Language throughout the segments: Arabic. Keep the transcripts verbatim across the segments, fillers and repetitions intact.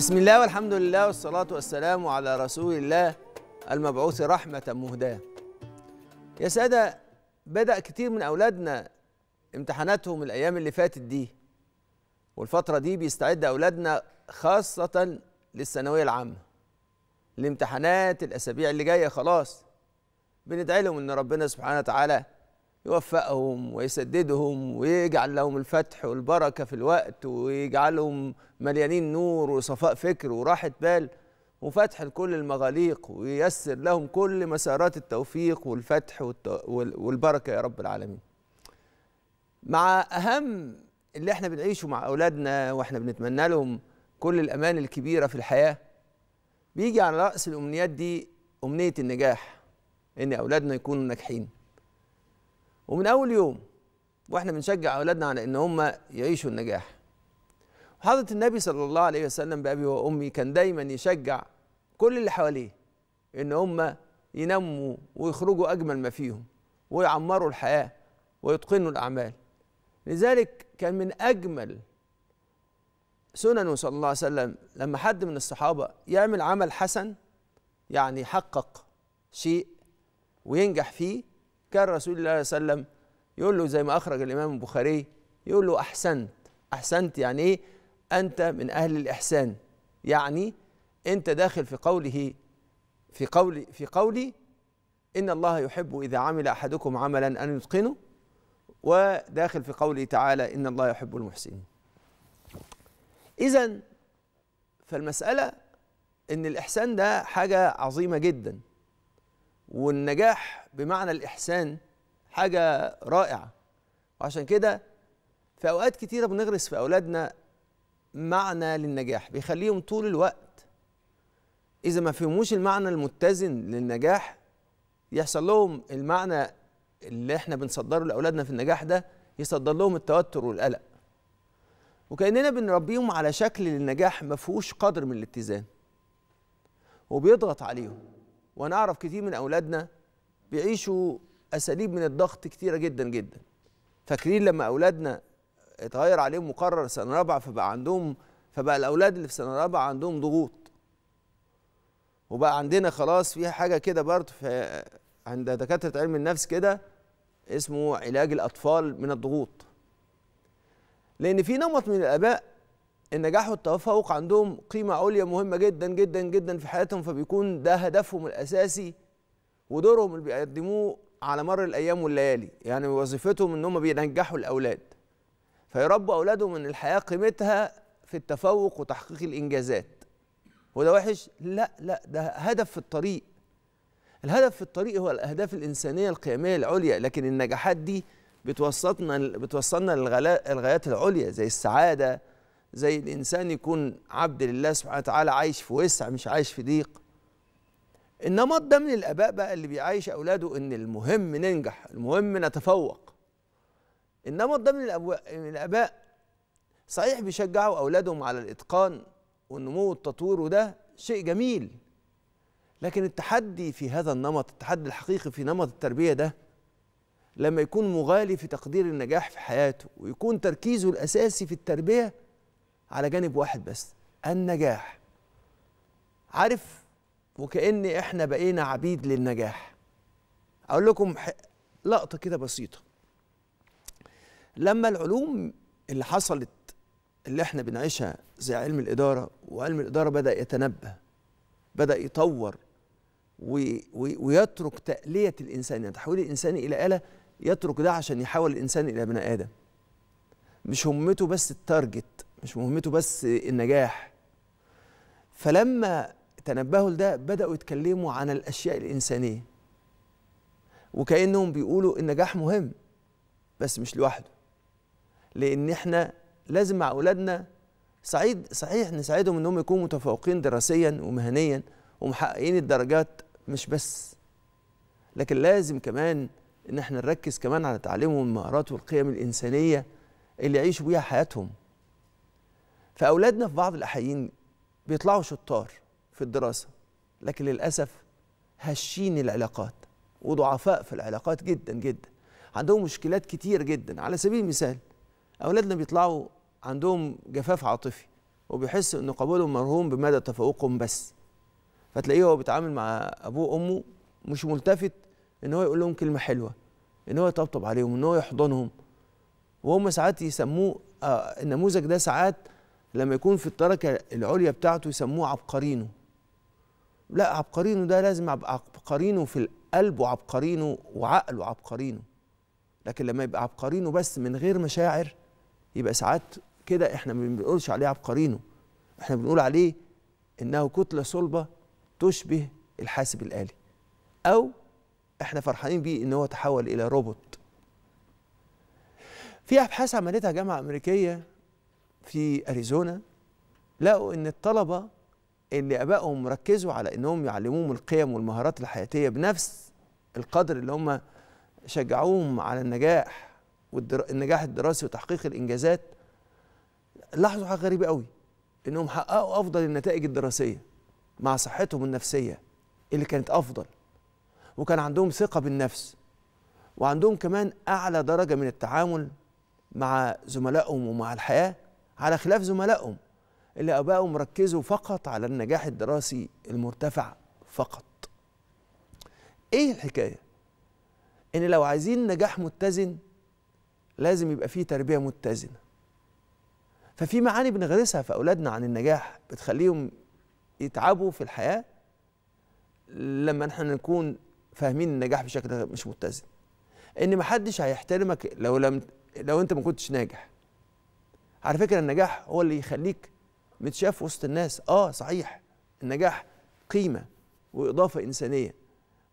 بسم الله والحمد لله والصلاة والسلام على رسول الله المبعوث رحمة مهداة. يا سادة، بدأ كتير من أولادنا امتحاناتهم الأيام اللي فاتت دي، والفترة دي بيستعد أولادنا خاصة للثانوية العامة، الامتحانات الأسابيع اللي جاية خلاص. بندعي لهم إن ربنا سبحانه وتعالى يوفقهم ويسددهم ويجعل لهم الفتح والبركة في الوقت، ويجعلهم مليانين نور وصفاء فكر وراحة بال وفتح لكل المغاليق، وييسر لهم كل مسارات التوفيق والفتح والبركة يا رب العالمين. مع أهم اللي احنا بنعيشه مع أولادنا واحنا بنتمنى لهم كل الأمان الكبيرة في الحياة، بيجي على رأس الأمنيات دي أمنية النجاح، إن أولادنا يكونوا ناجحين. ومن أول يوم وإحنا بنشجع أولادنا على إن هم يعيشوا النجاح. وحضرة النبي صلى الله عليه وسلم بأبي وأمي كان دايما يشجع كل اللي حواليه إن هم ينموا ويخرجوا أجمل ما فيهم ويعمروا الحياة ويتقنوا الأعمال. لذلك كان من أجمل سننه صلى الله عليه وسلم لما حد من الصحابة يعمل عمل حسن، يعني يحقق شيء وينجح فيه، كان رسول الله صلى الله عليه وسلم يقول له زي ما أخرج الإمام البخاري، يقول له أحسنت. أحسنت يعني إيه؟ أنت من أهل الإحسان، يعني أنت داخل في قوله في قولي في قولي إن الله يحب إذا عمل أحدكم عملا أن يتقنه، وداخل في قوله تعالى إن الله يحب المحسنين. إذن فالمسألة إن الإحسان ده حاجة عظيمة جدا، والنجاح بمعنى الإحسان حاجة رائعة. وعشان كده في أوقات كتيرة بنغرس في أولادنا معنى للنجاح بيخليهم طول الوقت، إذا ما فهموش المعنى المتزن للنجاح يحصل لهم المعنى اللي احنا بنصدره لأولادنا في النجاح ده يصدر لهم التوتر والقلق، وكأننا بنربيهم على شكل للنجاح ما فيهوش قدر من الاتزان وبيضغط عليهم. ونعرف كتير من أولادنا بيعيشوا أساليب من الضغط كتيرة جدا جدا. فاكرين لما أولادنا اتغير عليهم مقرر سنة رابعة، فبقى عندهم فبقى الأولاد اللي في سنة رابعة عندهم ضغوط، وبقى عندنا خلاص فيها حاجة كده برضه عند دكاترة علم النفس كده اسمه علاج الأطفال من الضغوط، لأن في نمط من الآباء النجاح والتفوق عندهم قيمة عليا مهمة جدا جدا جدا في حياتهم، فبيكون ده هدفهم الأساسي ودورهم اللي بيقدموه على مر الأيام والليالي، يعني وظيفتهم إن هم بينجحوا الأولاد، فيربوا أولادهم إن الحياة قيمتها في التفوق وتحقيق الإنجازات. وده وحش؟ لا لا، ده هدف في الطريق. الهدف في الطريق هو الأهداف الإنسانية القيمية العليا، لكن النجاحات دي بتوصلنا بتوصلنا للغايات العليا زي السعادة، زي الإنسان يكون عبد لله سبحانه وتعالى، عايش في وسع مش عايش في ضيق. النمط ده من الآباء بقى اللي بيعايش أولاده إن المهم ننجح، المهم نتفوق. النمط ده من الآباء صحيح بيشجعوا أولادهم على الإتقان والنمو والتطوير، وده شيء جميل، لكن التحدي في هذا النمط، التحدي الحقيقي في نمط التربية ده، لما يكون مغالي في تقدير النجاح في حياته ويكون تركيزه الأساسي في التربية على جانب واحد بس، النجاح. عارف، وكأن احنا بقينا عبيد للنجاح. اقول لكم لقطة كده بسيطة. لما العلوم اللي حصلت اللي احنا بنعيشها زي علم الإدارة، وعلم الإدارة بدأ يتنبه، بدأ يطور ويترك تألية الإنسان، يعني تحويل الإنسان إلى آلة، يترك ده عشان يحول الإنسان إلى بني آدم. مش همته بس التارجت، مش مهمته بس النجاح. فلما تنبهوا لده بدأوا يتكلموا عن الأشياء الإنسانية، وكأنهم بيقولوا النجاح مهم بس مش لوحده، لأن احنا لازم مع أولادنا سعيد صحيح نساعدهم إنهم يكونوا متفوقين دراسيا ومهنيا ومحققين الدرجات مش بس، لكن لازم كمان إن احنا نركز كمان على تعليمهم المهارات والقيم الإنسانية اللي يعيشوا بيها حياتهم. فأولادنا في بعض الأحيان بيطلعوا شطار في الدراسة، لكن للأسف هشين العلاقات وضعفاء في العلاقات جدا جدا، عندهم مشكلات كتير جدا. على سبيل المثال أولادنا بيطلعوا عندهم جفاف عاطفي، وبيحس إن قبولهم مرهون بمدى تفوقهم بس. فتلاقيه هو بيتعامل مع أبوه وأمه مش ملتفت إن هو يقول لهم كلمة حلوة، إن هو يطبطب عليهم، إن هو يحضنهم. وهم ساعات يسموه النموذج ده، ساعات لما يكون في الدرجة العليا بتاعته يسموه عبقرينه. لا، عبقرينه ده لازم عبقرينه في القلب وعبقرينه وعقله عبقرينه. لكن لما يبقى عبقرينه بس من غير مشاعر يبقى ساعات كده احنا ما بنقولش عليه عبقرينه، احنا بنقول عليه انه كتلة صلبة تشبه الحاسب الآلي، او احنا فرحانين بيه ان هو تحول الى روبوت. في ابحاث عملتها جامعة امريكية في اريزونا، لقوا ان الطلبة اللي ابائهم ركزوا على انهم يعلموهم القيم والمهارات الحياتية بنفس القدر اللي هم شجعوهم على النجاح والنجاح الدراسي وتحقيق الانجازات، لاحظوا حاجه غريبه قوي، انهم حققوا افضل النتائج الدراسيه مع صحتهم النفسيه اللي كانت افضل، وكان عندهم ثقه بالنفس، وعندهم كمان اعلى درجه من التعامل مع زملائهم ومع الحياه، على خلاف زملائهم اللي ابائهم ركزوا فقط على النجاح الدراسي المرتفع فقط. ايه الحكايه؟ ان لو عايزين نجاح متزن لازم يبقى فيه تربيه متزنه. ففي معاني بنغرسها في أولادنا عن النجاح بتخليهم يتعبوا في الحياة لما نحن نكون فاهمين النجاح بشكل مش متزن. إن محدش هيحترمك لو لم لو أنت ما كنتش ناجح. على فكرة النجاح هو اللي يخليك متشاف وسط الناس، آه صحيح، النجاح قيمة وإضافة إنسانية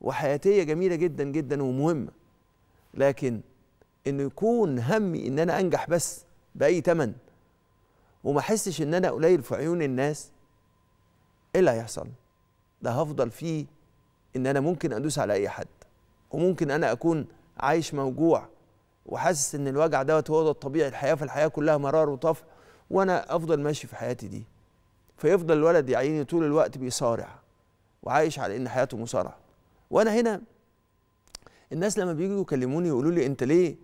وحياتية جميلة جدا جدا ومهمة، لكن إنه يكون همي إن أنا أنجح بس بأي تمن وما احسش ان انا قليل في عيون الناس، ايه اللي هيحصل؟ ده هفضل فيه ان انا ممكن ادوس على اي حد، وممكن انا اكون عايش موجوع وحاسس ان الوجع دوت هو ده الطبيعي، الحياه في الحياه كلها مرار وطفح، وانا افضل ماشي في حياتي دي. فيفضل الولد يا عيني طول الوقت بيصارع وعايش على ان حياته مصارعه. وانا هنا الناس لما بييجوا يكلموني يقولوا لي انت ليه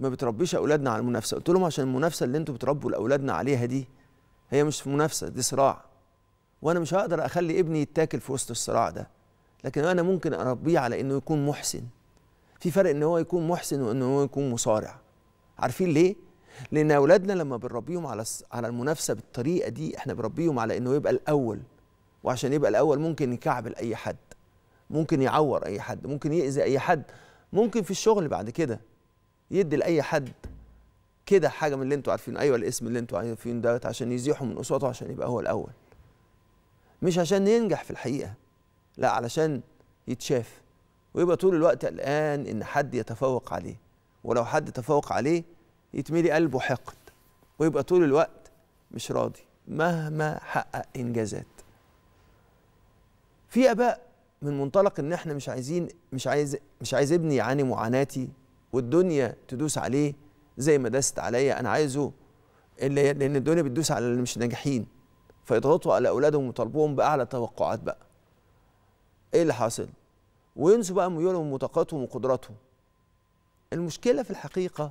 ما بتربيش اولادنا على المنافسه؟ قلت لهم عشان المنافسه اللي انتوا بتربوا لاولادنا عليها دي هي مش منافسه، دي صراع، وانا مش هقدر اخلي ابني يتاكل في وسط الصراع ده، لكن انا ممكن اربيه على انه يكون محسن. في فرق ان هو يكون محسن وان هو يكون مصارع. عارفين ليه؟ لان اولادنا لما بنربيهم على على المنافسه بالطريقه دي احنا بنربيهم على انه يبقى الاول، وعشان يبقى الاول ممكن يكعبل اي حد، ممكن يعور اي حد، ممكن يأذي اي حد، ممكن في الشغل بعد كده يدي لاي حد كده حاجه من اللي انتوا عارفينه، ايوه الاسم اللي انتوا عارفينه دوت، عشان يزيحوا من قصواته عشان يبقى هو الاول، مش عشان ينجح في الحقيقه، لا علشان يتشاف ويبقى طول الوقت قلقان ان حد يتفوق عليه، ولو حد تفوق عليه يتملي قلبه حقد ويبقى طول الوقت مش راضي مهما حقق انجازات. في اباء من منطلق ان احنا مش عايزين مش عايز مش عايز ابني يعاني معاناتي والدنيا تدوس عليه زي ما دست عليا، انا عايزه اللي لان الدنيا بتدوس على اللي مش ناجحين، فيضغطوا على اولادهم ويطالبوهم باعلى توقعات. بقى ايه اللي حاصل؟ وينسوا بقى ميولهم وطاقتهم وقدراتهم. المشكله في الحقيقه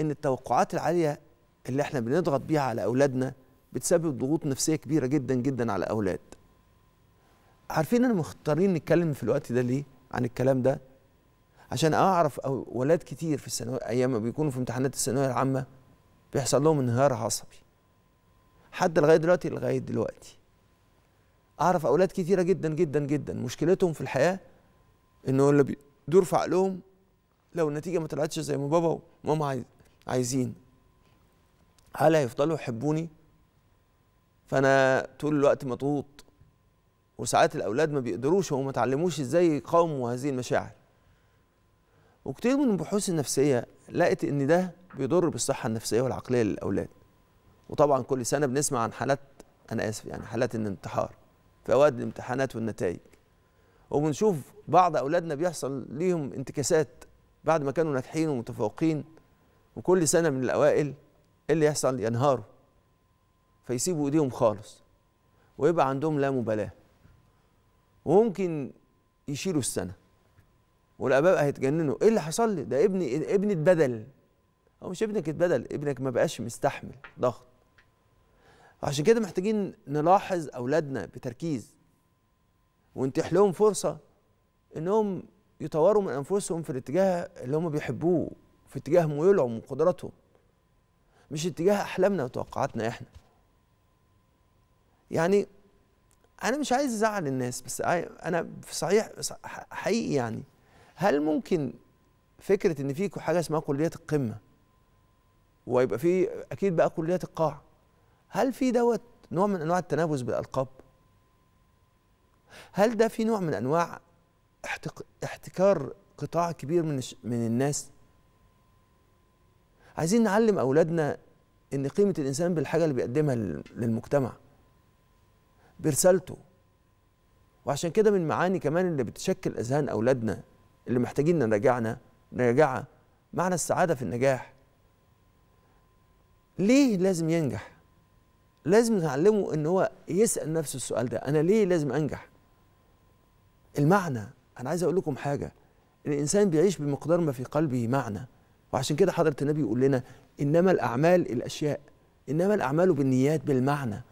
ان التوقعات العاليه اللي احنا بنضغط بيها على اولادنا بتسبب ضغوط نفسيه كبيره جدا جدا على الاولاد. عارفين انا مختارين نتكلم في الوقت ده ليه عن الكلام ده؟ عشان اعرف اولاد كتير في الثانويه، ايام ما بيكونوا في امتحانات الثانويه العامه بيحصل لهم انهيار عصبي. حتى لغايه دلوقتي لغايه دلوقتي اعرف اولاد كتيره جدا جدا جدا مشكلتهم في الحياه انه اللي بيدور في عقلهم لو النتيجه ما طلعتش زي ما بابا وماما عايزين، هل هيفضلوا يحبوني؟ فانا طول الوقت مضغوط. وساعات الاولاد ما بيقدروش وما اتعلموش ازاي يقاوموا هذه المشاعر. وكتير من البحوث النفسيه لقت ان ده بيضر بالصحه النفسيه والعقليه للاولاد. وطبعا كل سنه بنسمع عن حالات، انا اسف يعني، حالات الانتحار في اوقات الامتحانات والنتائج. وبنشوف بعض اولادنا بيحصل ليهم انتكاسات بعد ما كانوا ناجحين ومتفوقين، وكل سنه من الاوائل اللي يحصل ينهاروا فيسيبوا ايديهم خالص ويبقى عندهم لا مبالاه، وممكن يشيلوا السنه. والاباء هيتجننوا، ايه اللي حصل لي؟ ده ابني ابني اتبدل. هو مش ابنك اتبدل، ابنك ما بقاش مستحمل ضغط. عشان كده محتاجين نلاحظ أولادنا بتركيز ونتيح لهم فرصة إنهم يطوروا من أنفسهم في الاتجاه اللي هم بيحبوه، في اتجاه ميولهم وقدراتهم، مش اتجاه أحلامنا وتوقعاتنا إحنا. يعني أنا مش عايز أزعل الناس، بس أنا في صحيح حقيقي يعني، هل ممكن فكرة إن في حاجة اسمها كلية القمة ويبقى في أكيد بقى كلية القاع، هل في دوت نوع من أنواع التنافس بالألقاب؟ هل ده في نوع من أنواع احتكار قطاع كبير من من الناس؟ عايزين نعلم أولادنا إن قيمة الإنسان بالحاجة اللي بيقدمها للمجتمع، برسالته. وعشان كده من معاني كمان اللي بتشكل أذهان أولادنا اللي محتاجين نراجعنا نراجعها معنى السعادة في النجاح. ليه لازم ينجح؟ لازم نعلمه إن هو يسأل نفسه السؤال ده، أنا ليه لازم أنجح؟ المعنى، أنا عايز أقول لكم حاجة، الإنسان بيعيش بمقدار ما في قلبه معنى، وعشان كده حضرة النبي يقول لنا إنما الأعمال الأشياء، إنما الأعمال بالنيات بالمعنى.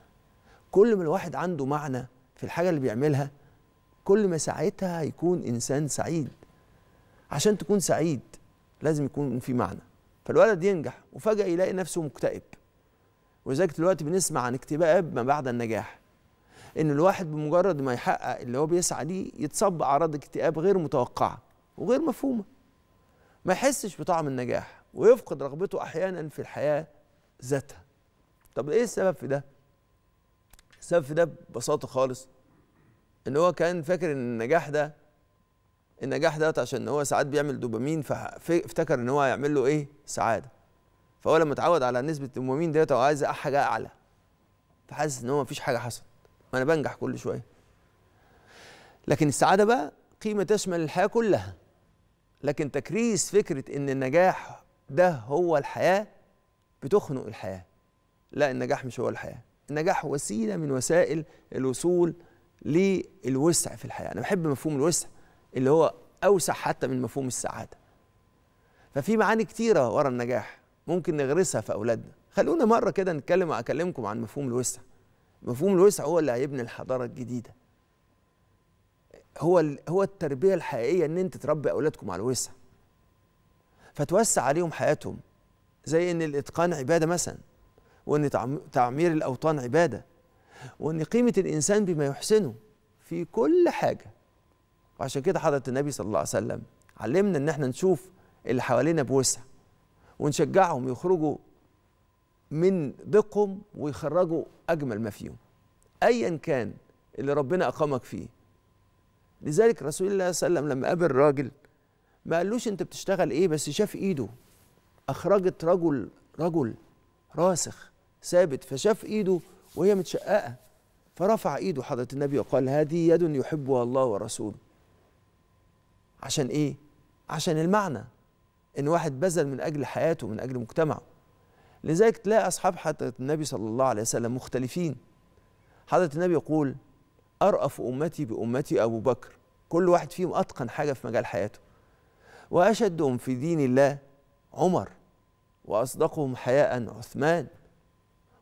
كل ما الواحد عنده معنى في الحاجة اللي بيعملها كل ما ساعتها يكون إنسان سعيد. عشان تكون سعيد لازم يكون في معنى، فالولد ينجح وفجأة يلاقي نفسه مكتئب. ولذلك دلوقتي بنسمع عن اكتئاب ما بعد النجاح، إن الواحد بمجرد ما يحقق اللي هو بيسعى ليه يتصب أعراض اكتئاب غير متوقعة وغير مفهومة، ما يحسش بطعم النجاح ويفقد رغبته أحيانا في الحياة ذاتها. طب إيه السبب في ده؟ السبب في ده ببساطة خالص إن هو كان فاكر إن النجاح ده النجاح ده عشان هو ساعات بيعمل دوبامين، فافتكر إن هو هيعمل له إيه؟ سعادة. فهو لما اتعود على نسبة الدوبامين ديت هو عايز حاجة أعلى، فحاسس إن هو مفيش حاجة حصلت، ما أنا بنجح كل شوية. لكن السعادة بقى قيمة تشمل الحياة كلها، لكن تكريس فكرة إن النجاح ده هو الحياة بتخنق الحياة. لا، النجاح مش هو الحياة، النجاح وسيلة من وسائل الوصول للوسع في الحياة. أنا بحب مفهوم الوسع اللي هو أوسع حتى من مفهوم السعادة. ففي معاني كتيرة ورا النجاح ممكن نغرسها في أولادنا. خلونا مرة كده نتكلم أكلمكم عن مفهوم الوسع. مفهوم الوسع هو اللي هيبني الحضارة الجديدة، هو هو التربية الحقيقية، إن أنت تربي أولادكم على الوسع، فتوسع عليهم حياتهم، زي إن الإتقان عبادة مثلا، وإن تعمير الأوطان عبادة، وإن قيمة الإنسان بما يحسنه في كل حاجة. وعشان كده حضرة النبي صلى الله عليه وسلم علمنا إن احنا نشوف اللي حوالينا بوسع، ونشجعهم يخرجوا من ضيقهم ويخرجوا أجمل ما فيهم أيا كان اللي ربنا أقامك فيه. لذلك رسول الله صلى الله عليه وسلم لما قابل راجل ما قالوش أنت بتشتغل إيه، بس شاف إيده أخرجت رجل رجل راسخ ثابت، فشاف إيده وهي متشققة فرفع إيده حضرة النبي وقال هذه يد يحبها الله ورسوله. عشان إيه؟ عشان المعنى، إن واحد بذل من أجل حياته من أجل مجتمعه. لذلك تلاقي أصحاب حضرة النبي صلى الله عليه وسلم مختلفين. حضرة النبي يقول أرأف أمتي بأمتي أبو بكر، كل واحد فيهم أتقن حاجة في مجال حياته، وأشدهم في دين الله عمر، وأصدقهم حياء عثمان،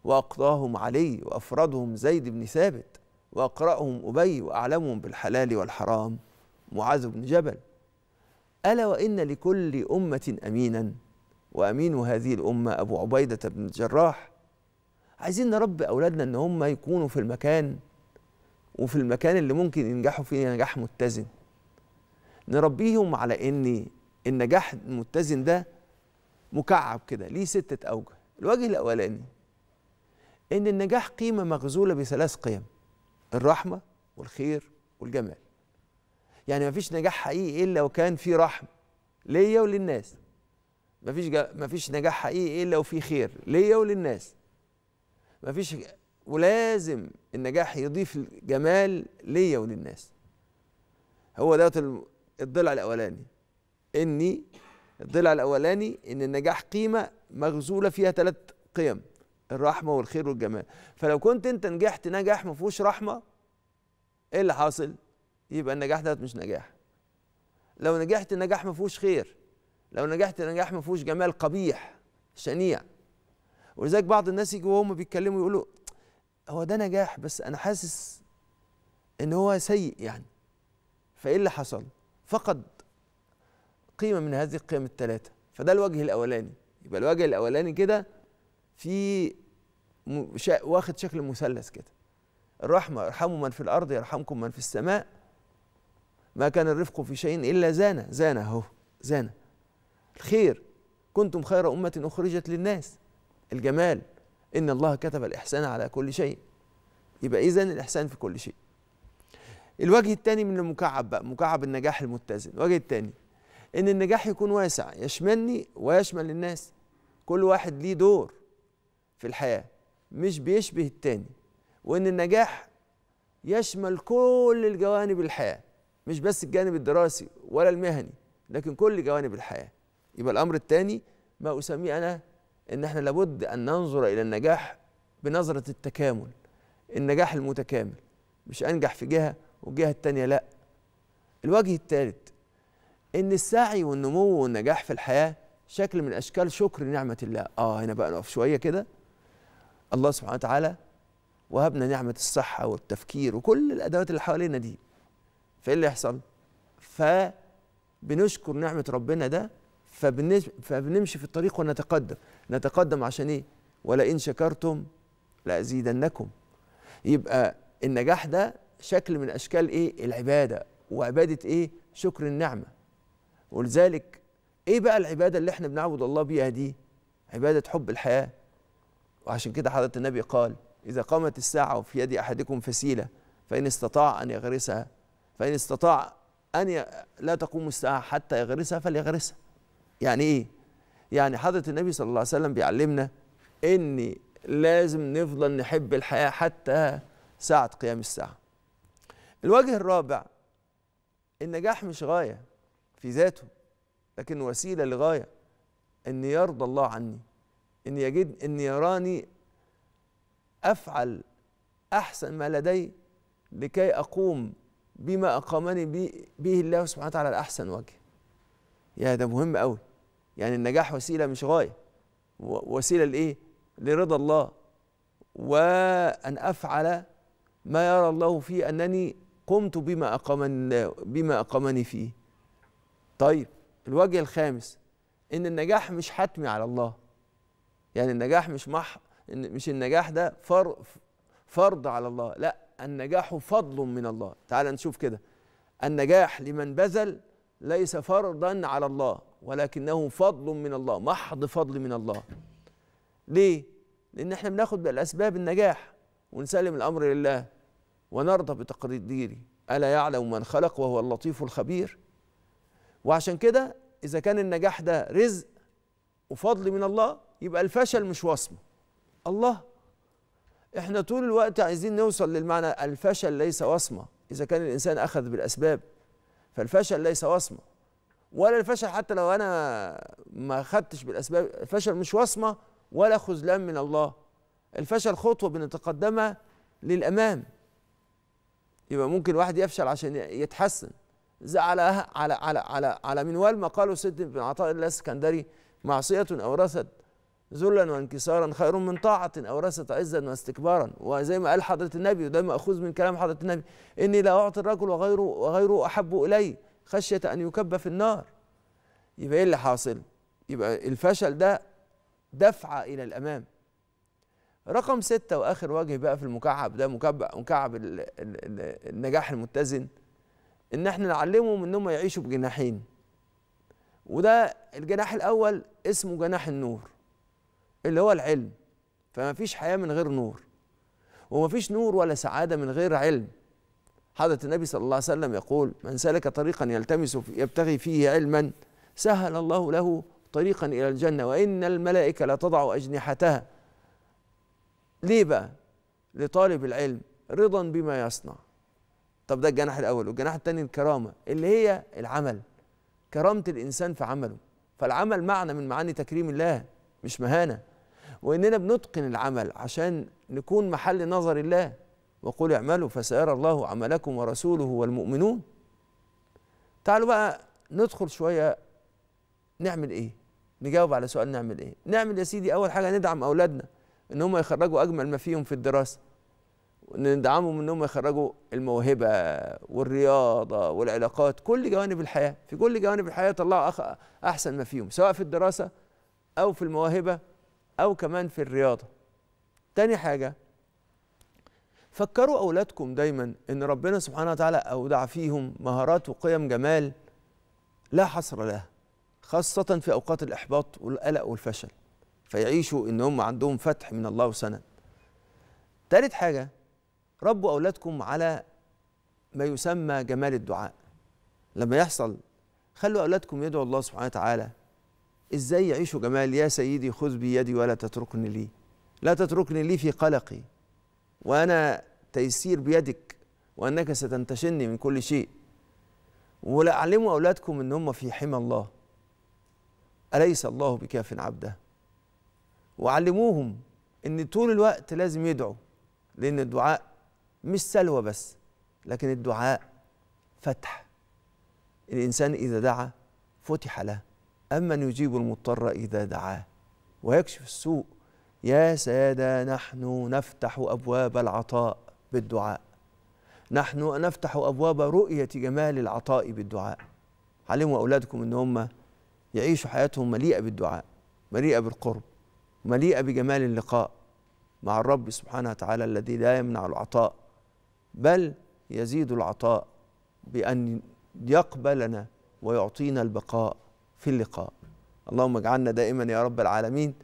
وأقضاهم علي، وأفردهم زيد بن ثابت، وأقرأهم أبي، وأعلمهم بالحلال والحرام معاذ بن جبل. ألا وإن لكل أمة أمينا، وأمين هذه الأمة أبو عبيدة بن الجراح. عايزين نربي أولادنا إن هم يكونوا في المكان، وفي المكان اللي ممكن ينجحوا فيه نجاح متزن. نربيهم على إن النجاح المتزن ده مكعب كده ليه ستة أوجه. الوجه الأولاني إن النجاح قيمة مغزولة بثلاث قيم، الرحمة والخير والجمال. يعني مفيش نجاح حقيقي إلا وكان فيه رحمة ليا وللناس، مفيش مفيش نجاح حقيقي إلا وفيه خير ليا وللناس، مفيش، ولازم النجاح يضيف الجمال ليا وللناس. هو دوت الضلع الأولاني، إني الضلع الأولاني إن النجاح قيمة مغزولة فيها ثلاث قيم، الرحمة والخير والجمال. فلو كنت أنت نجحت نجاح ما فيهوش رحمة، إيه اللي حاصل؟ يبقى النجاح ده مش نجاح. لو نجحت نجاح ما فيهوش خير، لو نجحت نجاح ما فيهوش جمال، قبيح شنيع. ولذلك بعض الناس يجوا وهم بيتكلموا يقولوا هو ده نجاح، بس أنا حاسس إن هو سيء يعني. فإيه اللي حصل؟ فقد قيمة من هذه القيم الثلاثة. فده الوجه الأولاني. يبقى الوجه الأولاني كده في شا... واخد شكل مثلث كده. الرحمة، ارحموا من في الأرض يرحمكم من في السماء. ما كان الرفق في شيء إلا زانه، زانه أهو، زانه. الخير، كنتم خير أمة أخرجت للناس. الجمال، إن الله كتب الإحسان على كل شيء. يبقى إذن الإحسان في كل شيء. الوجه الثاني من المكعب بقى، مكعب النجاح المتزن. الوجه الثاني إن النجاح يكون واسع، يشملني ويشمل الناس. كل واحد ليه دور في الحياة، مش بيشبه التاني. وإن النجاح يشمل كل الجوانب الحياة، مش بس الجانب الدراسي ولا المهني، لكن كل جوانب الحياة. يبقى الأمر الثاني ما أسميه أنا إن إحنا لابد أن ننظر إلى النجاح بنظرة التكامل، النجاح المتكامل، مش أنجح في جهة والجهة التانية لأ. الوجه الثالث إن السعي والنمو والنجاح في الحياة شكل من أشكال شكر نعمة الله. آه هنا بقى نقف شوية كده. الله سبحانه وتعالى وهبنا نعمة الصحة والتفكير وكل الأدوات اللي حوالينا دي. فإيه اللي يحصل؟ فبنشكر نعمة ربنا ده، فبنمشي في الطريق ونتقدم. نتقدم عشان إيه؟ ولئن شكرتم لأزيدنكم. يبقى النجاح ده شكل من أشكال إيه؟ العبادة. وعبادة إيه؟ شكر النعمة. ولذلك إيه بقى العبادة اللي إحنا بنعبد الله بيها دي؟ عبادة حب الحياة. وعشان كده حضرة النبي قال: إذا قامت الساعة وفي يد أحدكم فسيلة فإن استطاع أن يغرسها، فإن استطاع أن ي... لا تقوم الساعة حتى يغرسها فليغرسها. يعني إيه؟ يعني حضرة النبي صلى الله عليه وسلم بيعلمنا إن لازم نفضل نحب الحياة حتى ساعة قيام الساعة. الوجه الرابع النجاح مش غاية في ذاته، لكن وسيلة لغاية، إن يرضى الله عني، إن يجد، إن يراني أفعل أحسن ما لدي لكي أقوم بما أقامني به الله سبحانه وتعالى على أحسن وجه. يا ده مهم أوي. يعني النجاح وسيلة مش غاية، وسيلة لإيه؟ لرضا الله، وأن أفعل ما يرى الله في أنني قمت بما أقامني بما أقامني فيه. طيب الوجه الخامس إن النجاح مش حتمي على الله. يعني النجاح مش مح مش النجاح ده فرض على الله، لا، النجاح فضل من الله. تعال نشوف كده. النجاح لمن بذل ليس فرضا على الله، ولكنه فضل من الله، محض فضل من الله. ليه؟ لأن احنا بناخد بالأسباب النجاح ونسلم الأمر لله ونرضى بتقديره. ألا يعلم من خلق وهو اللطيف الخبير. وعشان كده إذا كان النجاح ده رزق وفضل من الله، يبقى الفشل مش وصمه. الله، احنا طول الوقت عايزين نوصل للمعنى الفشل ليس وصمه. إذا كان الإنسان أخذ بالأسباب فالفشل ليس وصمه، ولا الفشل حتى لو أنا ما خدتش بالأسباب، الفشل مش وصمه ولا خذلان من الله. الفشل خطوة بنتقدمها للأمام. يبقى ممكن واحد يفشل عشان يتحسن، زي على على على على على منوال ما قاله سيدنا بن عطاء الله الاسكندري: معصية أورثت ذلا وانكسارا خير من طاعة أورثت عزا واستكبارا. وزي ما قال حضرة النبي، وده مأخوذ من كلام حضرة النبي: إني لا أعطي الرجل وغيره وغيره أحب إلي خشية أن يكب في النار. يبقى إيه اللي حاصل؟ يبقى الفشل ده دفعة إلى الأمام. رقم ستة وآخر وجه بقى في المكعب ده، مكعب مكعب النجاح المتزن، إن احنا نعلمهم إن هم يعيشوا بجناحين. وده الجناح الأول اسمه جناح النور، اللي هو العلم. فما فيش حياة من غير نور، وما فيش نور ولا سعادة من غير علم. حضرة النبي صلى الله عليه وسلم يقول: من سلك طريقا يلتمس يبتغي فيه علما سهل الله له طريقا إلى الجنة وإن الملائكة لا تضع أجنحتها. ليه بقى؟ لطالب العلم رضا بما يصنع. طب ده الجناح الأول. والجناح الثاني الكرامة، اللي هي العمل، كرامة الإنسان في عمله. فالعمل معنى من معاني تكريم الله، مش مهانة. وإننا بنتقن العمل عشان نكون محل نظر الله. وقل اعملوا فسيرى الله عملكم ورسوله والمؤمنون. تعالوا بقى ندخل شوية نعمل إيه؟ نجاوب على سؤال نعمل إيه؟ نعمل يا سيدي أول حاجة ندعم أولادنا إن هم يخرجوا أجمل ما فيهم في الدراسة. وندعمهم انهم يخرجوا الموهبه والرياضه والعلاقات، كل جوانب الحياه، في كل جوانب الحياه طلعوا احسن ما فيهم، سواء في الدراسه او في المواهبه او كمان في الرياضه. تاني حاجه، فكروا اولادكم دايما ان ربنا سبحانه وتعالى اودع فيهم مهارات وقيم جمال لا حصر لها، خاصه في اوقات الاحباط والقلق والفشل، فيعيشوا ان هم عندهم فتح من الله وسند. تالت حاجه، ربوا أولادكم على ما يسمى جمال الدعاء. لما يحصل خلوا أولادكم يدعوا الله سبحانه وتعالى إزاي يعيشوا جمال. يا سيدي خذ بيدي ولا تتركني لي، لا تتركني لي في قلقي، وأنا تيسير بيدك وأنك ستنتشني من كل شيء. ولا أعلموا أولادكم إن هم في حمى الله، أليس الله بكاف عبده. وعلموهم إن طول الوقت لازم يدعوا، لأن الدعاء مش سلوى بس، لكن الدعاء فتح. الإنسان إذا دعا فتح له، أمن يجيب المضطر إذا دعاه ويكشف السوء. يا سادة نحن نفتح أبواب العطاء بالدعاء، نحن نفتح أبواب رؤية جمال العطاء بالدعاء. علموا أولادكم إن هم يعيشوا حياتهم مليئة بالدعاء، مليئة بالقرب، مليئة بجمال اللقاء مع الرب سبحانه وتعالى الذي لا يمنع العطاء بل يزيد العطاء بأن يقبلنا ويعطينا البقاء في اللقاء. اللهم اجعلنا دائما يا رب العالمين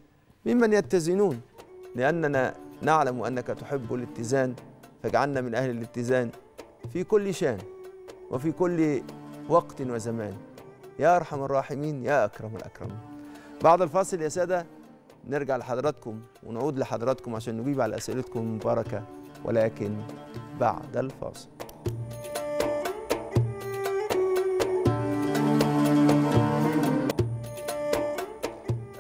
ممن يتزنون، لأننا نعلم أنك تحب الاتزان، فاجعلنا من أهل الاتزان في كل شان وفي كل وقت وزمان يا أرحم الراحمين يا أكرم الأكرمين. بعد الفاصل يا سادة نرجع لحضراتكم ونعود لحضراتكم عشان نجيب على أسئلتكم المباركة، ولكن بعد الفاصل.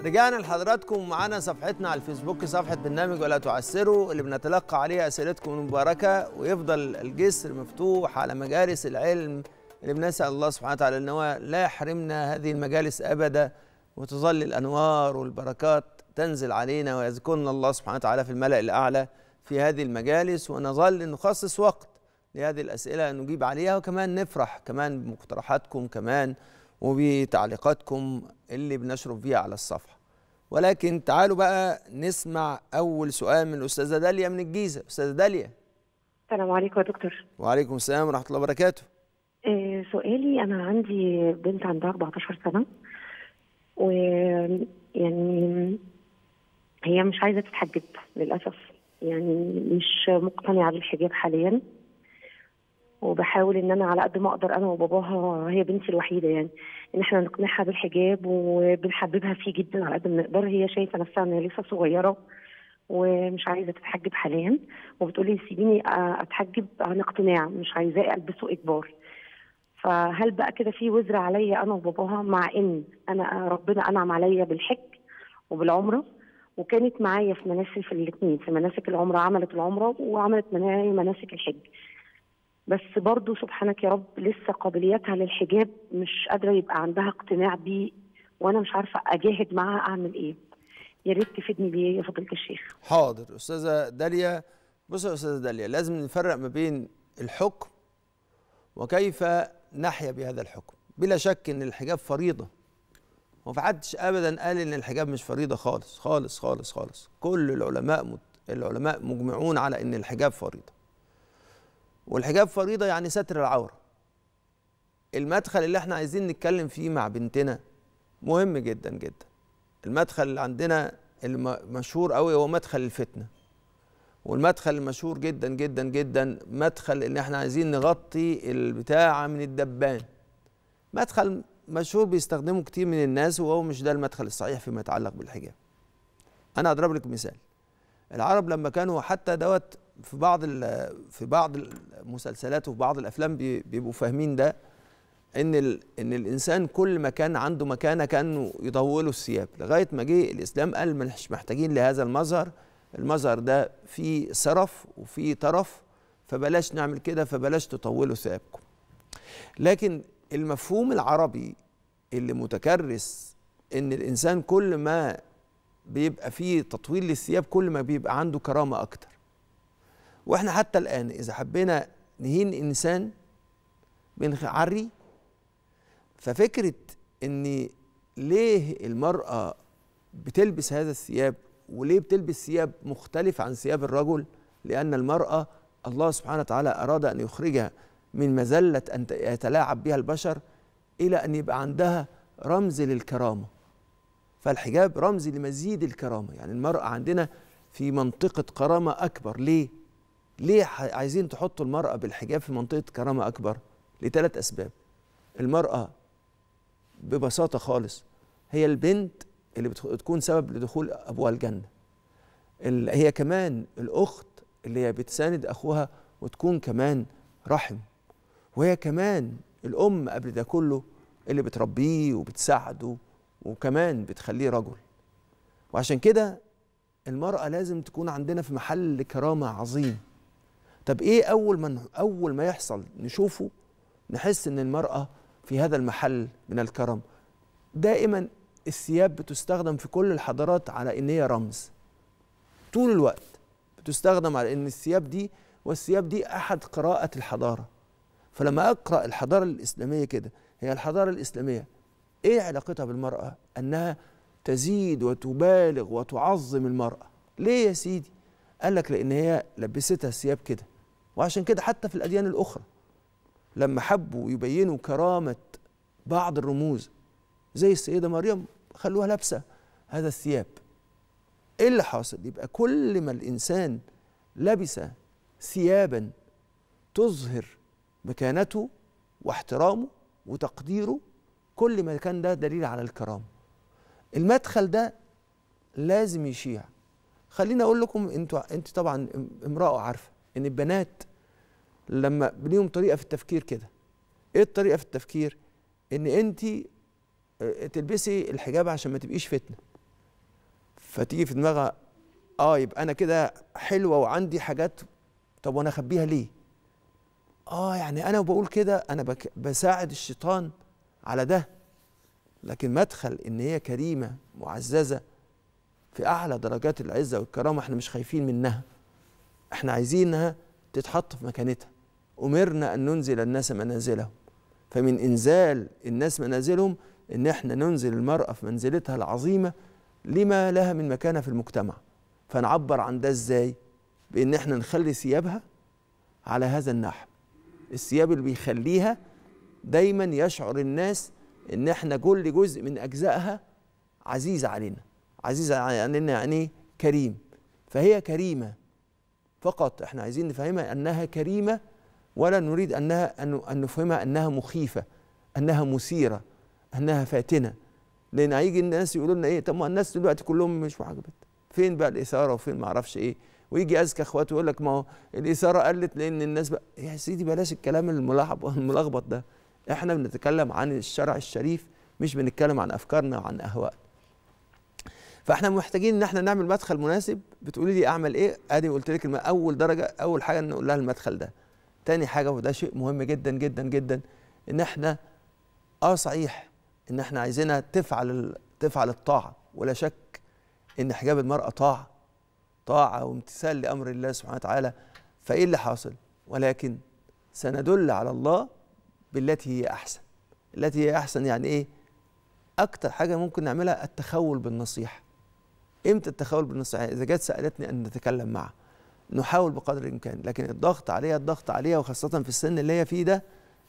رجعنا لحضراتكم ومعانا صفحتنا على الفيسبوك، صفحة برنامج ولا تعسروا، اللي بنتلقى عليها أسئلتكم المباركة، ويفضل الجسر مفتوح على مجالس العلم اللي بنسأل الله سبحانه وتعالى إن هو لا يحرمنا هذه المجالس أبدا، وتظل الأنوار والبركات تنزل علينا ويذكرنا الله سبحانه وتعالى في الملأ الأعلى في هذه المجالس، ونظل نخصص وقت لهذه الأسئلة نجيب عليها، وكمان نفرح كمان بمقترحاتكم كمان وبتعليقاتكم اللي بنشرف بيها على الصفحة. ولكن تعالوا بقى نسمع أول سؤال من الأستاذة داليا من الجيزة. أستاذة داليا، السلام عليكم يا دكتور. وعليكم السلام ورحمة الله وبركاته. إيه سؤالي، أنا عندي بنت عندها أربعتاشر سنة، ويعني هي مش عايزة تتحجب للأسف، يعني مش مقتنعة بالحجاب حاليا، وبحاول ان انا على قد ما اقدر انا وباباها، هي بنتي الوحيدة، يعني ان احنا نقنعها بالحجاب، وبنحببها فيه جدا على قد ما نقدر. هي شايفة نفسها ان هي لسه صغيرة ومش عايزة تتحجب حاليا، وبتقولي سيبيني اتحجب عن اقتناع، مش عايزاه البسه اجبار. فهل بقى كده في وزر عليا انا وباباها، مع ان انا ربنا انعم عليا بالحج وبالعمره، وكانت معايا في مناسك في الاثنين، في مناسك العمره عملت العمره وعملت معايا مناسك الحج، بس برضه سبحانك يا رب لسه قابليتها للحجاب مش قادره يبقى عندها اقتناع بيه، وانا مش عارفه اجاهد معاها اعمل ايه. يا ريت تفيدني بيه يا فضيله الشيخ. حاضر استاذه داليا. بصي يا استاذه داليا، لازم نفرق ما بين الحكم وكيف نحيا بهذا الحكم. بلا شك ان الحجاب فريضه، ومحدش ابدا قال ان الحجاب مش فريضه خالص خالص خالص خالص. كل العلماء مت... العلماء مجمعون على ان الحجاب فريضه، والحجاب فريضه يعني ستر العوره. المدخل اللي احنا عايزين نتكلم فيه مع بنتنا مهم جدا جدا. المدخل اللي عندنا المشهور قوي هو مدخل الفتنه، والمدخل المشهور جدا جدا جدا مدخل ان احنا عايزين نغطي البتاع من الدبان. مدخل مشهور بيستخدمه كتير من الناس، وهو مش ده المدخل الصحيح فيما يتعلق بالحجاب. انا هضرب لك مثال. العرب لما كانوا حتى دوت في بعض في بعض المسلسلات وفي بعض الافلام بيبقوا فاهمين ده، ان ان الانسان كل ما كان عنده مكانه كانوا يطولوا الثياب، لغايه ما جه الاسلام قال مش محتاجين لهذا المظهر، المظهر ده فيه سرف وفيه طرف، فبلاش نعمل كده، فبلاش تطولوا ثيابكم. لكن المفهوم العربي اللي متكرس ان الانسان كل ما بيبقى فيه تطويل للثياب كل ما بيبقى عنده كرامه اكتر، واحنا حتى الآن إذا حبينا نهين إنسان بنعري، ففكرة إن ليه المرأة بتلبس هذا الثياب وليه بتلبس ثياب مختلفة عن ثياب الرجل، لأن المرأة الله سبحانه وتعالى أراد أن يخرجها من مذلة أن يتلاعب بها البشر إلى أن يبقى عندها رمز للكرامة، فالحجاب رمز لمزيد الكرامة. يعني المرأة عندنا في منطقة كرامة أكبر. ليه؟ ليه عايزين تحطوا المرأة بالحجاب في منطقة كرامة أكبر؟ لثلاث أسباب. المرأة ببساطة خالص هي البنت اللي بتكون سبب لدخول أبوها الجنة، هي كمان الأخت اللي هي بتساند أخوها وتكون كمان رحم، وهي كمان الأم قبل ده كله اللي بتربيه وبتساعده وكمان بتخليه رجل. وعشان كده المرأة لازم تكون عندنا في محل كرامة عظيم. طب إيه أول ما أول ما يحصل نشوفه نحس إن المرأة في هذا المحل من الكرم؟ دائما الثياب بتستخدم في كل الحضارات على إن هي رمز، طول الوقت بتستخدم على إن الثياب دي والثياب دي أحد قراءة الحضارة. فلما أقرأ الحضارة الإسلامية كده، هي الحضارة الإسلامية إيه علاقتها بالمرأة؟ أنها تزيد وتبالغ وتعظم المرأة. ليه يا سيدي؟ قال لك لأن هي لبستها الثياب كده. وعشان كده حتى في الأديان الأخرى لما حبوا يبينوا كرامة بعض الرموز زي السيدة مريم خلوها لابسة هذا الثياب. إيه اللي حاصل؟ يبقى كل ما الإنسان لبس ثيابا تظهر مكانته واحترامه وتقديره، كل ما كان ده دليل على الكرامة. المدخل ده لازم يشيع. خليني أقول لكم، أنتوا أنت طبعا امرأة عارفة إن البنات لما بنيهم طريقة في التفكير كده. إيه الطريقة في التفكير؟ إن أنت تلبسي الحجاب عشان ما تبقيش فتنة. فتيجي في دماغها آه يبقى أنا كده حلوة وعندي حاجات، طب وأنا أخبيها ليه؟ آه يعني أنا وبقول كده أنا بساعد الشيطان على ده. لكن مدخل إن هي كريمة معززة في أعلى درجات العزة والكرامة، إحنا مش خايفين منها، إحنا عايزينها تتحط في مكانتها. أمرنا أن ننزل الناس منازلهم، فمن إنزال الناس منازلهم إن إحنا ننزل المرأة في منزلتها العظيمة لما لها من مكانة في المجتمع. فنعبر عن ده إزاي؟ بإن إحنا نخلي ثيابها على هذا النحو، الثياب اللي بيخليها دايما يشعر الناس إن إحنا كل جزء من أجزائها عزيز علينا. عزيز علينا يعني إيه؟ كريم. فهي كريمة فقط، إحنا عايزين نفهمها أنها كريمة، ولا نريد أنها أن نفهمها أنها مخيفة، أنها مثيرة، أنها فاتنة. لأن هيجي الناس يقولوا لنا إيه؟ طب ما الناس دلوقتي كلهم مش معجبة، فين بقى الإثارة وفين ما أعرفش إيه؟ ويجي أذكى إخواته يقول لك ما هو الإثارة قلت لأن الناس بقى. يا سيدي بلاش الكلام الملخبط ده، إحنا بنتكلم عن الشرع الشريف، مش بنتكلم عن أفكارنا وعن أهوائنا. فإحنا محتاجين إن إحنا نعمل مدخل مناسب. بتقولي لي أعمل إيه؟ أدي قلت لك أول درجة، أول حاجة نقول لها المدخل ده. تاني حاجة، وده شيء مهم جدا جدا جدا، إن إحنا أه صحيح إن إحنا عايزينها تفعل تفعل الطاعة، ولا شك إن حجاب المرأة طاعة، طاعة وامتثال لأمر الله سبحانه وتعالى. فإيه اللي حاصل؟ ولكن سندل على الله بالتي هي أحسن. التي هي أحسن يعني إيه؟ أكتر حاجة ممكن نعملها التخول بالنصيحة. إمتى التخول بالنصيحة؟ إذا جت سألتني أن نتكلم معها نحاول بقدر الإمكان، لكن الضغط عليها الضغط عليها وخاصة في السن اللي هي فيه ده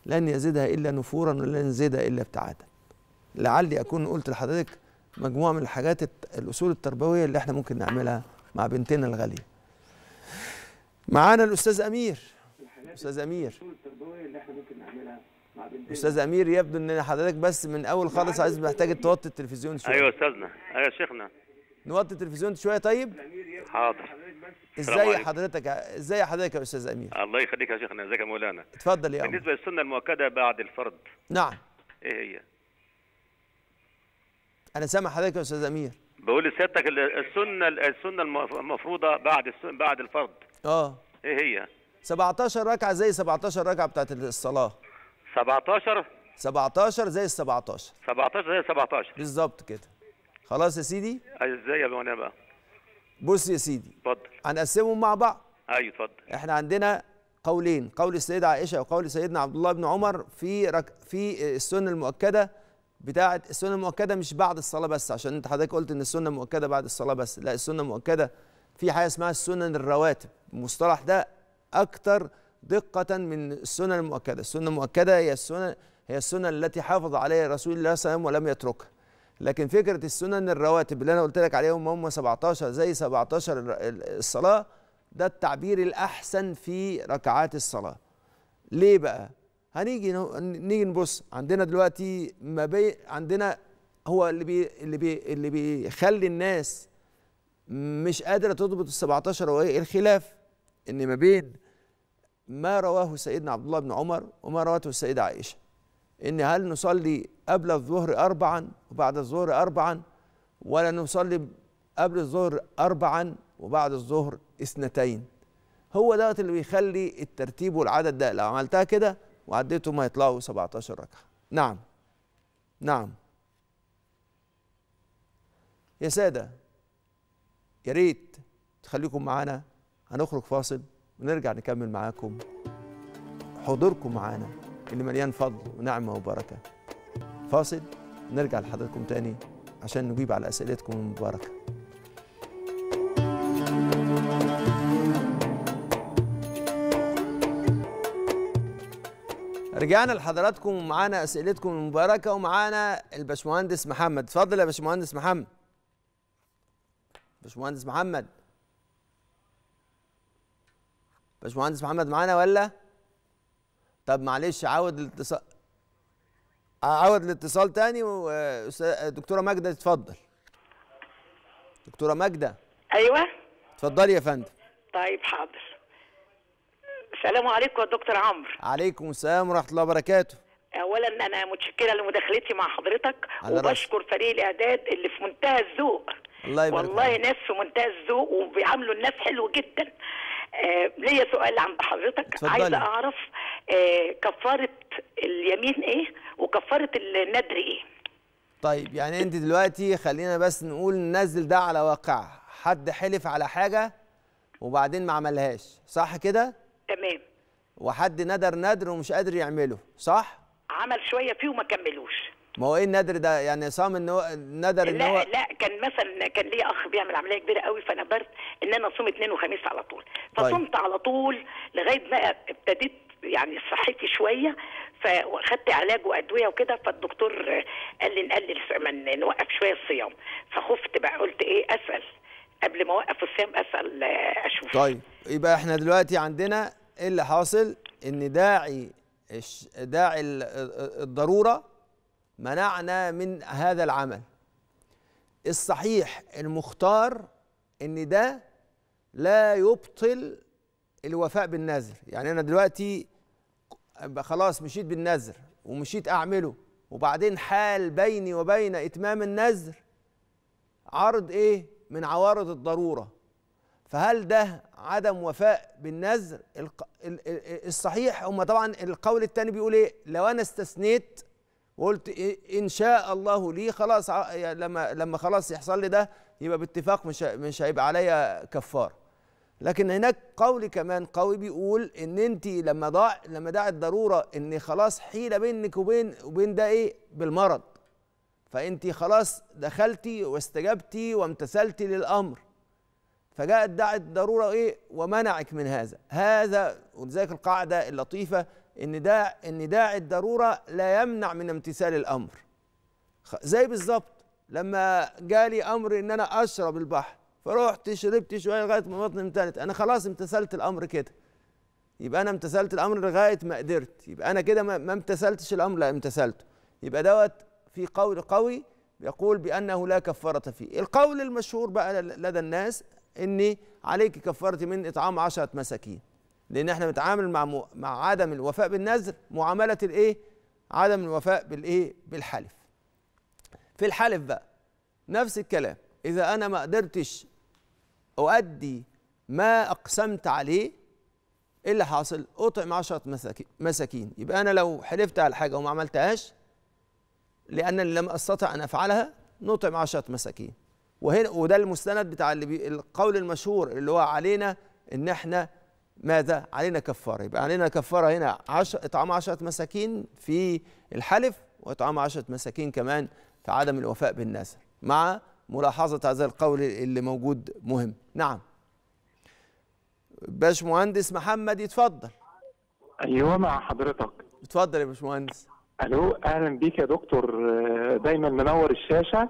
لن يزيدها إلا نفورا ولن يزيدها إلا ابتعادا. لعلي أكون قلت لحضرتك مجموعة من الحاجات الأصول التربوية اللي إحنا ممكن نعملها مع بنتنا الغالية. معانا الأستاذ أمير. أستاذ أمير اللي احنا ممكن نعملها مع بنتنا. أستاذ أمير يبدو إن حضرتك بس من أول خالص عايز محتاج توطي التلفزيون شوية. أيوه أستاذنا، أيوه يا شيخنا. نوطي التلفزيون شوية طيب؟ حاضر. ازاي حضرتك ازاي حضرتك يا أستاذ أمير؟ الله يخليك يا شيخنا، ازيك يا مولانا؟ اتفضل يا أمير. بالنسبة للسنة المؤكدة بعد الفرض. نعم. إيه هي؟ أنا سامع حضرتك يا أستاذ أمير. بقول لسيادتك السنة السنة المفروضة بعد بعد الفرض. أه. إيه هي؟ سبعتاشر ركعة زي سبعتاشر ركعة بتاعت الصلاة. سبعتاشر سبعتاشر زي ال سبعتاشر سبعتاشر زي ال سبعتاشر بالظبط كده. خلاص يا سيدي؟ ازاي يا مولانا بقى؟ بص يا سيدي، اتفضل. هنقسمهم مع بعض. ايوه اتفضل. احنا عندنا قولين، قول السيدة عائشة وقول سيدنا عبد الله بن عمر في رك... في السنة المؤكدة بتاعة السنة المؤكدة مش بعد الصلاة بس، عشان انت حضرتك قلت ان السنة المؤكدة بعد الصلاة بس، لا السنة المؤكدة في حاجة اسمها السنن الرواتب، المصطلح ده أكتر دقة من السنن المؤكدة، السنة المؤكدة هي السنة هي السنة التي حافظ عليها رسول الله صلى الله عليه وسلم ولم يتركها. لكن فكرة السنن الرواتب اللي أنا قلت لك عليهم هم سبعتاشر زي سبعتاشر الصلاة، ده التعبير الأحسن في ركعات الصلاة. ليه بقى؟ هنيجي نيجي نبص عندنا دلوقتي ما بي عندنا هو اللي بي اللي بي اللي بيخلي الناس مش قادرة تضبط السبعتاشر هو إيه؟ الخلاف إن ما بين ما رواه سيدنا عبد الله بن عمر وما رواته السيدة عائشة، إن هل نصلي قبل الظهر أربعا وبعد الظهر أربعا، ولا نصلي قبل الظهر أربعا وبعد الظهر اثنتين. هو ده اللي بيخلي الترتيب والعدد ده، لو عملتها كده وعديتهم هيطلعوا سبعتاشر ركعة. نعم نعم يا سادة، يا ريت تخليكم معانا، هنخرج فاصل ونرجع نكمل معاكم. حضوركم معانا اللي مليان فضل ونعمة وبركة. فاصل نرجع لحضراتكم تاني عشان نجيب على أسئلتكم المباركة. رجعنا لحضراتكم ومعانا أسئلتكم المباركة، ومعانا الباشمهندس محمد. اتفضل يا باشمهندس محمد. باشمهندس محمد باشمهندس محمد معانا ولا؟ طب معلش عاود الاتصال، عاود الاتصال تاني. دكتورة ماجدة اتفضل. دكتورة ماجدة. ايوه اتفضلي يا فندم. طيب حاضر. السلام عليكم يا دكتور عمرو. عليكم السلام ورحمة الله وبركاته. أولا أنا متشكرة لمداخلتي مع حضرتك، وبشكر رأس. فريق الإعداد اللي في منتهى الذوق. الله يبارك فيك. والله ناس في منتهى الذوق وبيعاملوا الناس حلو جدا. آه ليا سؤال عند حضرتك، عايزة أعرف آه كفارة اليمين إيه وكفارة الندر إيه؟ طيب يعني أنت دلوقتي خلينا بس نقول ننزل ده على واقعه، حد حلف على حاجة وبعدين ما عملهاش، صح كده؟ تمام. وحد ندر ندر ومش قادر يعمله، صح؟ عمل شويه فيه وما كملوش. ما هو ايه الندر ده؟ يعني صام ان هو ندر ان هو لا لا كان مثلا كان لي اخ بيعمل عمليه كبيره قوي، فانا برد ان انا اصوم اثنين وخميس على طول، فصمت طيب. على طول لغايه ما ابتديت يعني صحتي شويه، فاخدت علاج وادويه وكده، فالدكتور قال لي نقلل من نوقف شويه الصيام، فخفت بقى قلت ايه اسال قبل ما اوقف الصيام، اسال اشوف. طيب يبقى احنا دلوقتي عندنا ايه اللي حاصل؟ ان داعي داعي الضروره منعنا من هذا العمل. الصحيح المختار ان ده لا يبطل الوفاء بالنذر، يعني انا دلوقتي خلاص مشيت بالنذر ومشيت اعمله، وبعدين حال بيني وبين اتمام النذر عرض ايه؟ من عوارض الضرورة. فهل ده عدم وفاء بالنذر؟ الصحيح هم طبعا القول الثاني بيقول ايه؟ لو انا استثنيت وقلت إيه ان شاء الله لي خلاص، لما لما خلاص يحصل لي ده يبقى باتفاق مش مش هيبقى عليا كفار. لكن هناك قول كمان قوي بيقول ان انت لما ضاع لما دعت ضرورة ان خلاص حيلة بينك وبين وبين ده ايه؟ بالمرض. فأنت خلاص دخلتي واستجبتي وامتثلتي للأمر، فجاءت داعية الضرورة إيه ومنعك من هذا هذا ولذلك القاعدة اللطيفة إن داع إن داعي الضرورة لا يمنع من امتثال الأمر. زي بالظبط لما جالي أمر إن أنا أشرب البحر، فروحت شربت شوية لغاية ما بطني امتلت، أنا خلاص امتثلت الأمر كده، يبقى أنا امتثلت الأمر لغاية ما قدرت، يبقى أنا كده ما امتثلتش الأمر، لا امتثلته، يبقى دوت في قول قوي يقول بأنه لا كفارة فيه. القول المشهور بقى لدى الناس إن عليك كفارة من إطعام عشرة مساكين، لأن إحنا بنتعامل مع مو... مع عدم الوفاء بالنذر معاملة الإيه؟ عدم الوفاء بالإيه؟ بالحلف. في الحلف بقى نفس الكلام، إذا أنا ما قدرتش أؤدي ما أقسمت عليه إيه اللي حاصل؟ أطعم عشرة مساكين، يبقى أنا لو حلفت على حاجة وما عملتهاش لأنني لم أستطع أن أفعلها نطعم عشرة مساكين، وهنا وده المستند بتاع اللي القول المشهور اللي هو علينا ان احنا ماذا؟ علينا كفاره، يبقى علينا كفاره هنا عشر اطعام عشرة مساكين في الحلف، واطعام عشرة مساكين كمان في عدم الوفاء بالنذر، مع ملاحظه هذا القول اللي موجود مهم. نعم. باشمهندس محمد يتفضل. ايوه مع حضرتك. اتفضل يا باشمهندس. الو، اهلا بيك يا دكتور، دايما منور الشاشه.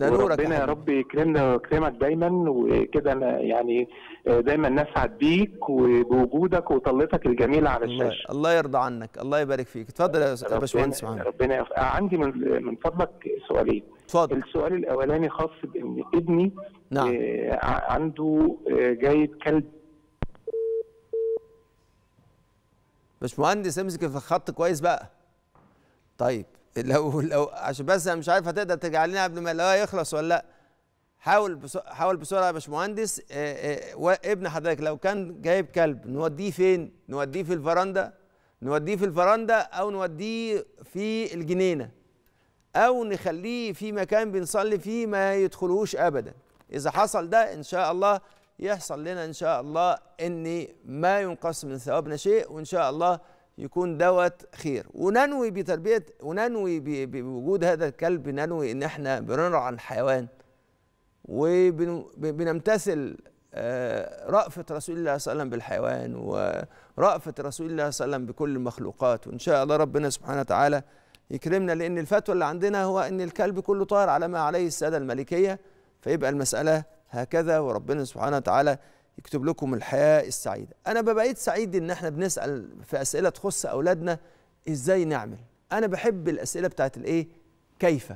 ده نورك يا رب، يكرمنا ويكرمك دايما وكده. انا يعني دايما نسعد بيك وبوجودك وطلتك الجميله على الشاشه. الله يرضى عنك، الله يبارك فيك. اتفضل يا باشمهندس محمد. ربنا يف... عندي من من فضلك سؤالين. اتفضل. السؤال الاولاني خاص بان ابني نعم. آه عنده جايب كلب. باشمهندس امسك في الخط كويس بقى. طيب لو لو عشان بس انا مش عارف هتقدر ترجع لنا قبل ما الهوا يخلص ولا لا. حاول بسو... حاول بسرعه يا باشمهندس. ابن حضرتك لو كان جايب كلب نوديه فين؟ نوديه في الفرنده؟ نوديه في الفرنده او نوديه في الجنينه؟ او نخليه في مكان بنصلي فيه ما يدخلوش ابدا. اذا حصل ده ان شاء الله يحصل لنا ان شاء الله ان ما ينقص من ثوابنا شيء، وان شاء الله يكون دوت خير. وننوي بتربيه وننوي بوجود هذا الكلب، ننوي ان احنا بنرعى الحيوان وبنمتثل رأفة رسول الله صلى الله عليه وسلم بالحيوان، ورأفة رسول الله صلى الله عليه وسلم بكل المخلوقات. وان شاء الله ربنا سبحانه وتعالى يكرمنا، لان الفتوى اللي عندنا هو ان الكلب كله طار على ما عليه الساده المالكيه، فيبقى المساله هكذا. وربنا سبحانه وتعالى يكتب لكم الحياة السعيدة. أنا ببقيت سعيد إن إحنا بنسأل في أسئلة تخص أولادنا إزاي نعمل. أنا بحب الأسئلة بتاعت الإيه؟ كيف.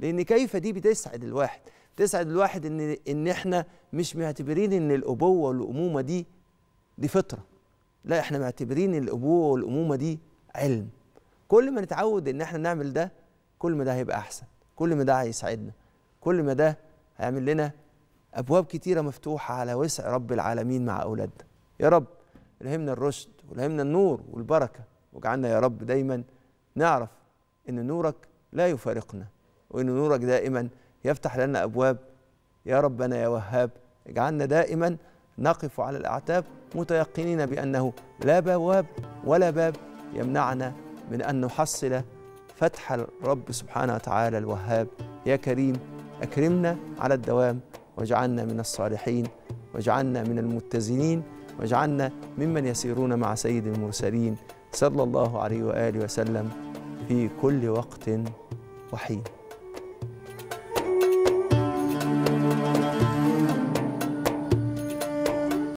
لأن كيف دي بتسعد الواحد، بتسعد الواحد إن إن إحنا مش معتبرين إن الأبوة والأمومة دي دي فطرة. لا، إحنا معتبرين الأبوة والأمومة دي علم. كل ما نتعود إن إحنا نعمل ده، كل ما ده هيبقى أحسن، كل ما ده هيسعدنا، كل ما ده هيعمل لنا أبواب كتيرة مفتوحة على وسع رب العالمين مع أولادنا. يا رب ألهمنا الرشد وألهمنا النور والبركة، واجعلنا يا رب دايما نعرف إن نورك لا يفارقنا، وإن نورك دائما يفتح لنا أبواب. يا ربنا يا وهاب اجعلنا دائما نقف على الأعتاب متيقنين بأنه لا بواب ولا باب يمنعنا من أن نحصل فتح الرب سبحانه وتعالى الوهاب. يا كريم أكرمنا على الدوام، واجعلنا من الصالحين، واجعلنا من المتزنين، واجعلنا ممن يسيرون مع سيد المرسلين صلى الله عليه وآله وسلم في كل وقت وحين.